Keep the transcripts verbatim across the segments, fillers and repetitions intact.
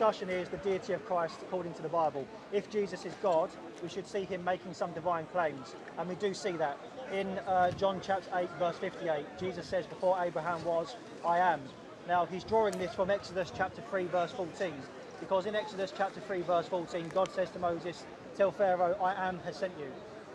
discussion is the deity of Christ according to the Bible. If Jesus is God, we should see him making some divine claims, and we do see that. In uh, John chapter eight, verse fifty-eight, Jesus says, before Abraham was, I am. Now, he's drawing this from Exodus chapter three, verse fourteen, because in Exodus chapter three, verse fourteen, God says to Moses, tell Pharaoh, I am has sent you.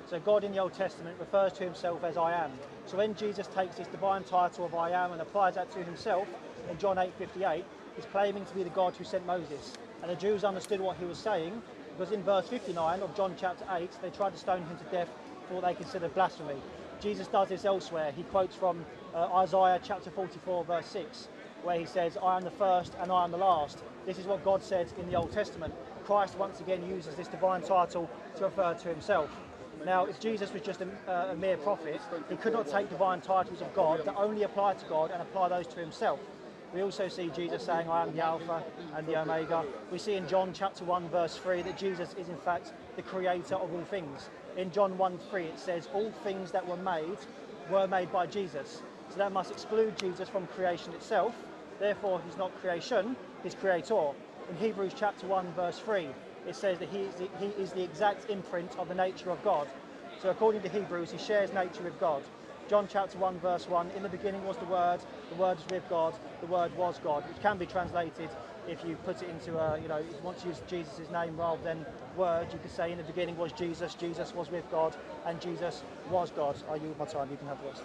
So God in the Old Testament refers to himself as I am. So when Jesus takes his divine title of I am and applies that to himself, in John eight fifty-eight, he's claiming to be the God who sent Moses. And the Jews understood what he was saying, because in verse fifty-nine of John chapter eight, they tried to stone him to death for what they considered blasphemy. Jesus does this elsewhere. He quotes from uh, Isaiah chapter forty-four, verse six, where he says, I am the first and I am the last. This is what God said in the Old Testament. Christ once again uses this divine title to refer to himself. Now, if Jesus was just a, uh, a mere prophet, he could not take divine titles of God that only apply to God and apply those to himself. We also see Jesus saying, I am the Alpha and the Omega. We see in John chapter one, verse three, that Jesus is in fact the creator of all things. In John one three, it says, all things that were made were made by Jesus. So that must exclude Jesus from creation itself. Therefore, he's not creation, he's creator. In Hebrews chapter one, verse three, it says that he is the, he is the exact imprint of the nature of God. So according to Hebrews, he shares nature with God. John chapter one, verse one, in the beginning was the Word, the Word was with God, the Word was God, which can be translated if you put it into a, you know, if you want to use Jesus' name rather than Word, you could say in the beginning was Jesus, Jesus was with God, and Jesus was God. I use my time, you can have the rest.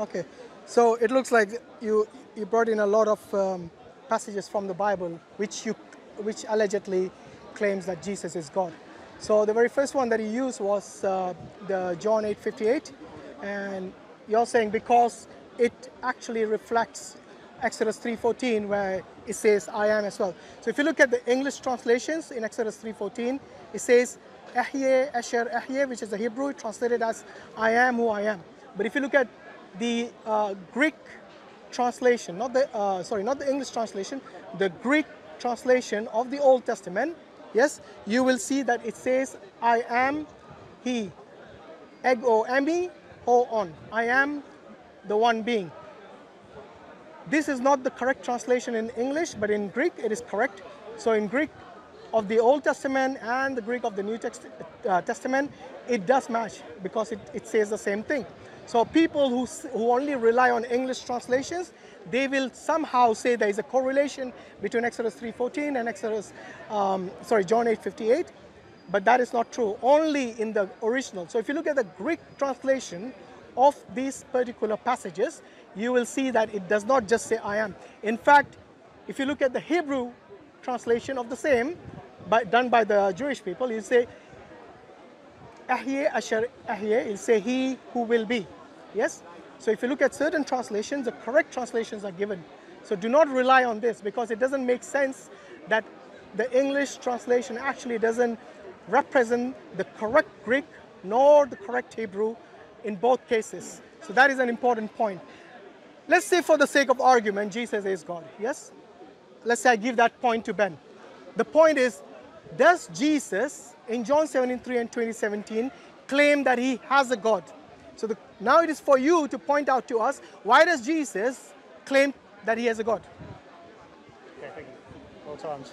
Okay, so it looks like you, you brought in a lot of um, passages from the Bible, which, you, which allegedly claims that Jesus is God. So the very first one that you used was uh, the John eight fifty-eight, and you're saying because it actually reflects Exodus three fourteen, where it says I am as well. So if you look at the English translations in Exodus three fourteen, it says Ahye, Asher, Ahye, which is the Hebrew, translated as I am who I am. But if you look at the uh, Greek translation, not the uh, sorry, not the English translation, the Greek translation of the Old Testament, yes, you will see that it says I am he, ego emi ho on, I am the one being. This is not the correct translation in English, but in Greek it is correct. So in Greek of the Old Testament and the Greek of the New Text, uh, Testament, it does match because it, it says the same thing. So people who, who only rely on English translations, they will somehow say there is a correlation between Exodus three fourteen and Exodus, um, sorry, John eight fifty-eight, but that is not true, only in the original. So if you look at the Greek translation of these particular passages, you will see that it does not just say I am. In fact, if you look at the Hebrew translation of the same, by, done by the Jewish people, you say, Ahye Asher Ahye, it'll say he who will be, yes? So if you look at certain translations, the correct translations are given. So do not rely on this, because it doesn't make sense that the English translation actually doesn't represent the correct Greek nor the correct Hebrew in both cases. So that is an important point. Let's say for the sake of argument, Jesus is God, yes? Let's say I give that point to Ben. The point is, does Jesus, in John seventeen three and twenty seventeen, claim that he has a God? So the, now it is for you to point out to us, why does Jesus claim that he has a God? Okay, thank you. Well times.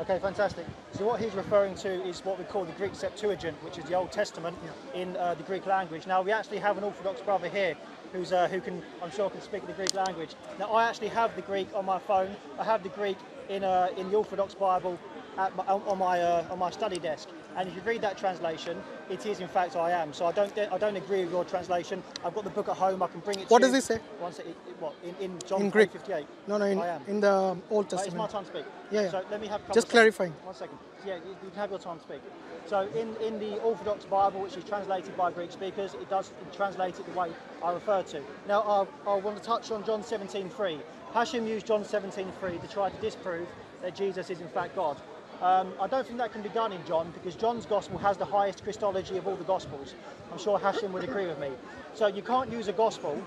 Okay, fantastic. So what he's referring to is what we call the Greek Septuagint, which is the Old Testament yeah. in uh, the Greek language. Now, we actually have an Orthodox brother here who's, uh, who can, I'm sure can speak the Greek language. Now, I actually have the Greek on my phone. I have the Greek in, uh, in the Orthodox Bible at my, on, my, uh, on my study desk. And if you read that translation, it is in fact I am. So I don't I don't agree with your translation. I've got the book at home. I can bring it. What to does you. It say? Once it, it, what in, in John eight fifty-eight? No, no, in, I am. In the Old Testament. Uh, it's my time to speak. Yeah, yeah. So let me have. Just clarifying. One second. Yeah, you, you can have your time to speak. So in in the Orthodox Bible, which is translated by Greek speakers, it does translate it the way I refer to. Now I I want to touch on John seventeen three. Hashim used John seventeen three to try to disprove that Jesus is in fact God. Um, I don't think that can be done in John, because John's Gospel has the highest Christology of all the Gospels. I'm sure Hashim would agree with me. So you can't use a Gospel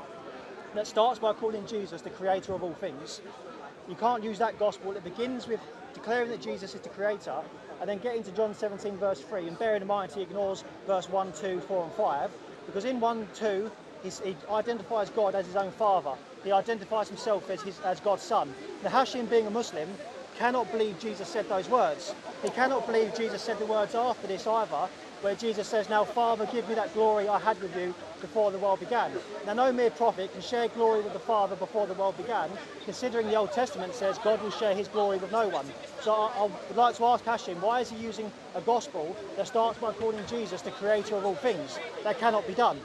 that starts by calling Jesus the creator of all things. You can't use that Gospel that begins with declaring that Jesus is the creator, and then get into John seventeen verse three, and bear in mind he ignores verse one, two, four and five, because in one, two, he's, he identifies God as his own father. He identifies himself as, his, as God's son. Now Hashim, being a Muslim, cannot believe Jesus said those words. He cannot believe Jesus said the words after this either, where Jesus says, now, Father, give me that glory I had with you before the world began. Now, no mere prophet can share glory with the Father before the world began, considering the Old Testament says God will share his glory with no one. So I, I would like to ask Hashim, why is he using a gospel that starts by calling Jesus the creator of all things? That cannot be done.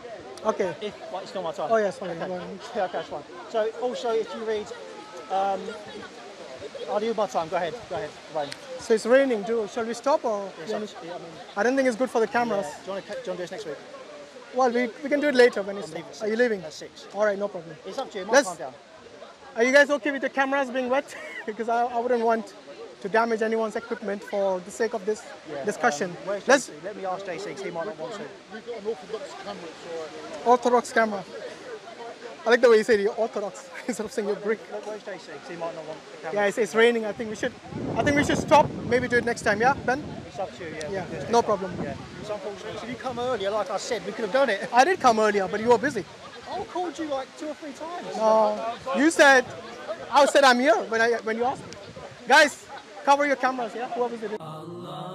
Okay. If, well, it's not my time. Oh, yes, fine. Okay, yeah, okay, that's fine. So also, if you read... Um, I'll use my time. Go ahead. Go ahead. Rain. So it's raining. Do shall we stop or? Yeah, stop. Yeah, I, mean, I don't think it's good for the cameras. Yeah. Do you want to do, you want to do this next week? Well, we we can do it later when it's. Are you leaving? At six. All right, no problem. It's up to you. Let's calm down. Are you guys okay with the cameras being wet? Because I I wouldn't want to damage anyone's equipment for the sake of this yeah, discussion. Um, Let's. Let me ask J C. He might not want to. We've got an orthodox camera. So orthodox camera. I like the way you say the orthodox instead of saying you're brick. Where's J C? He might not want the camera. Yeah, it's, it's raining. I think we should. I think we should stop. Maybe do it next time. Yeah, Ben. It's up to you. Yeah. yeah no problem. Yeah. It's unfortunate. If you come earlier, like I said, we could have done it. I did come earlier, but you were busy. I called you like two or three times. No, you said. I said I'm here when I when you asked me. Guys, cover your cameras. Yeah, whoever's it is.